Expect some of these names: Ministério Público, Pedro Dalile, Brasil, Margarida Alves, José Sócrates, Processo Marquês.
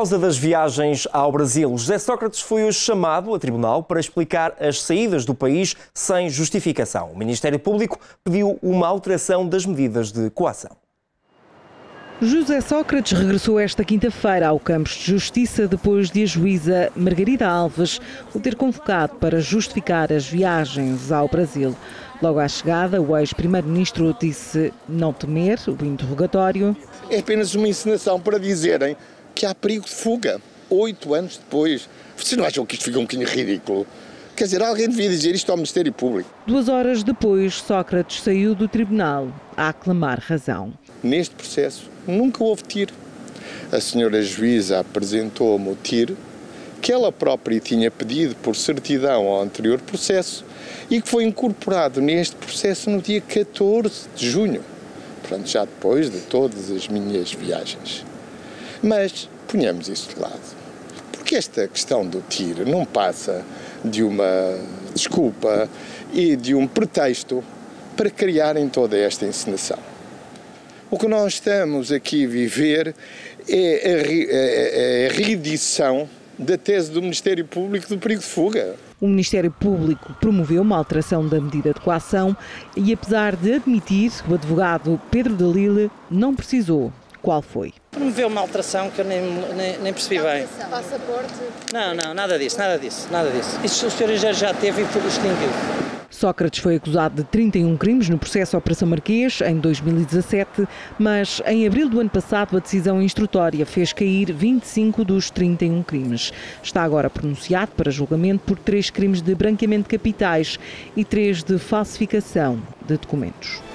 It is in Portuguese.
causa das viagens ao Brasil, José Sócrates foi hoje chamado a tribunal para explicar as saídas do país sem justificação. O Ministério Público pediu uma alteração das medidas de coação. José Sócrates regressou esta quinta-feira ao campus de Justiça depois de a juíza Margarida Alves o ter convocado para justificar as viagens ao Brasil. Logo à chegada, o ex-primeiro-ministro disse não temer o interrogatório. É apenas uma encenação para dizerem que há perigo de fuga, 8 anos depois. Vocês não acham que isto fica um bocadinho ridículo? Quer dizer, alguém devia dizer isto ao Ministério Público. 2 horas depois, Sócrates saiu do tribunal a aclamar razão. Neste processo nunca houve tiro. A senhora juíza apresentou-me o tiro que ela própria tinha pedido por certidão ao anterior processo e que foi incorporado neste processo no dia 14 de junho, portanto já depois de todas as minhas viagens. Mas ponhamos isso de lado, porque esta questão do tiro não passa de uma desculpa e de um pretexto para criarem toda esta encenação. O que nós estamos aqui a viver é a reedição da tese do Ministério Público do perigo de fuga. O Ministério Público promoveu uma alteração da medida de coação e, apesar de admitir, o advogado Pedro Dalile não precisou. Qual foi? Promoveu uma alteração que eu nem percebi bem. Passaporte? Não, nada disso. Isso o Sr. Engenheiro já teve e foi extinguido. Sócrates foi acusado de 31 crimes no processo Operação Marquês, em 2017, mas em abril do ano passado a decisão instrutória fez cair 25 dos 31 crimes. Está agora pronunciado para julgamento por 3 crimes de branqueamento de capitais e 3 de falsificação de documentos.